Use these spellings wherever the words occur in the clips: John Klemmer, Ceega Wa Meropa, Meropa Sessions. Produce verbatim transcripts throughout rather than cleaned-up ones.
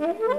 Thank you.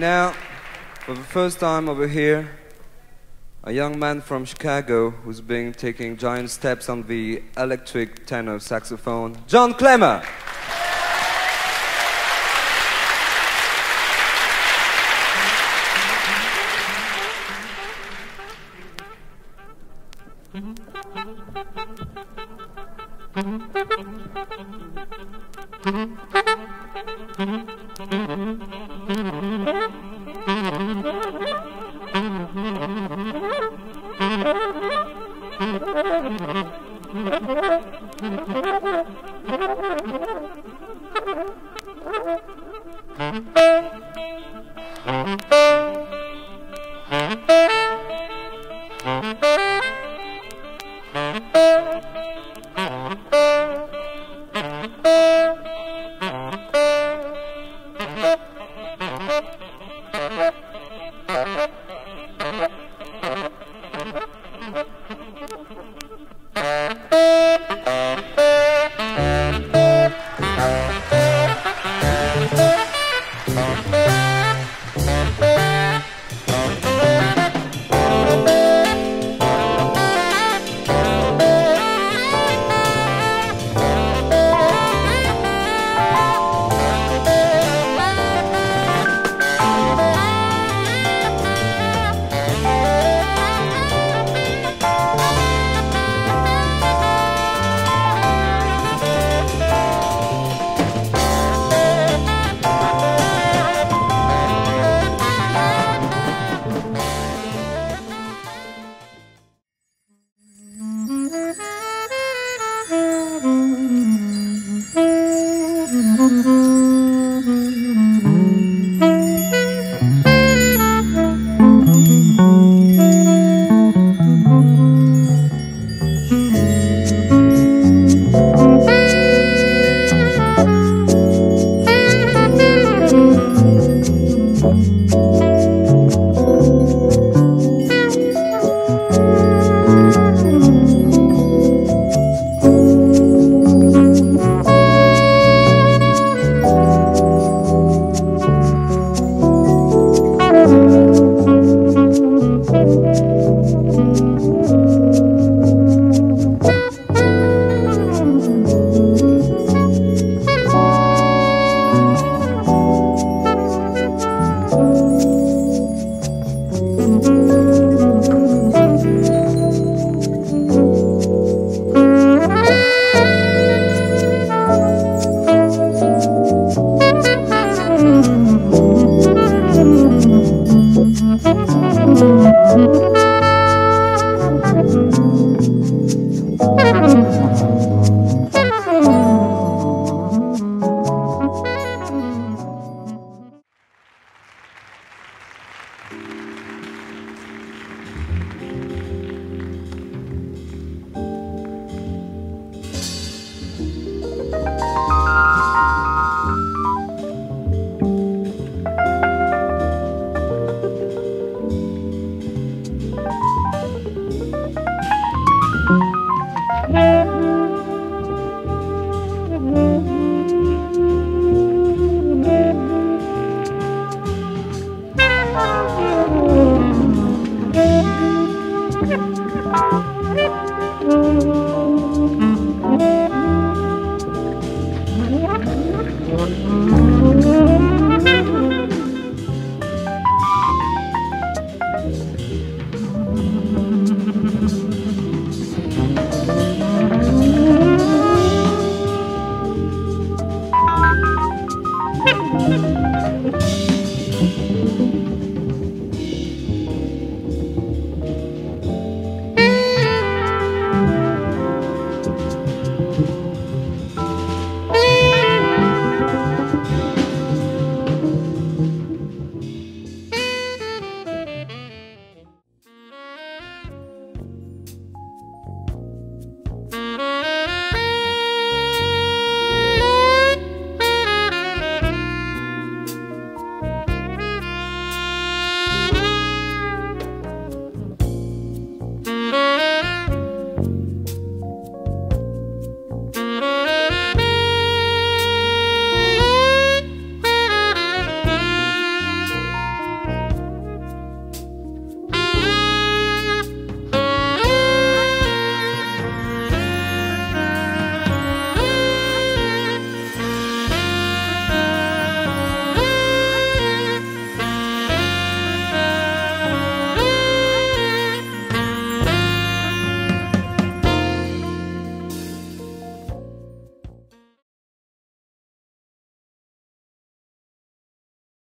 now, for the first time over here, a young man from Chicago who's been taking giant steps on the electric tenor saxophone, John Klemmer! Bye.